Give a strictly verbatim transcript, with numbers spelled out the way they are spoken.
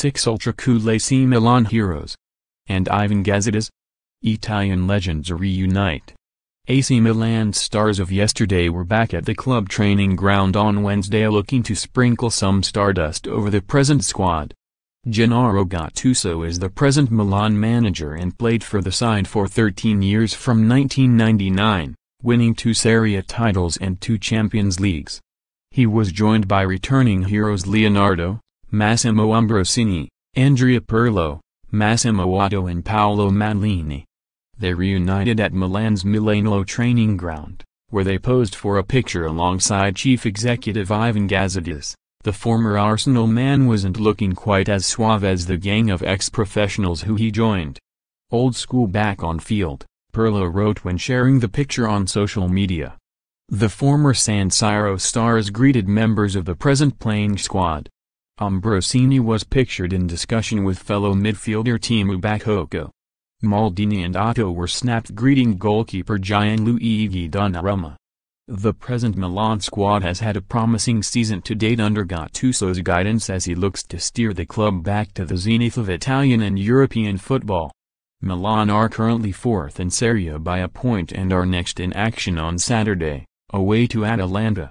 six Ultra Cool A C Milan heroes. And Ivan Gazidis? Italian legends reunite. A C Milan stars of yesterday were back at the club training ground on Wednesday looking to sprinkle some stardust over the present squad. Gennaro Gattuso is the present Milan manager and played for the side for thirteen years from nineteen ninety-nine, winning two Serie A titles and two Champions Leagues. He was joined by returning heroes Leonardo, Massimo Ambrosini, Andrea Pirlo, Massimo Oddo and Paolo Maldini. They reunited at Milan's Milanello training ground, where they posed for a picture alongside chief executive Ivan Gazidis. The former Arsenal man wasn't looking quite as suave as the gang of ex-professionals who he joined. "Old school back on field," Pirlo wrote when sharing the picture on social media. The former San Siro stars greeted members of the present playing squad. Ambrosini was pictured in discussion with fellow midfielder Tiemoue Bakayoko. Maldini and Oddo were snapped greeting goalkeeper Gianluigi Donnarumma. The present Milan squad has had a promising season to date under Gattuso's guidance as he looks to steer the club back to the zenith of Italian and European football. Milan are currently fourth in Serie A by a point and are next in action on Saturday, away to Atalanta.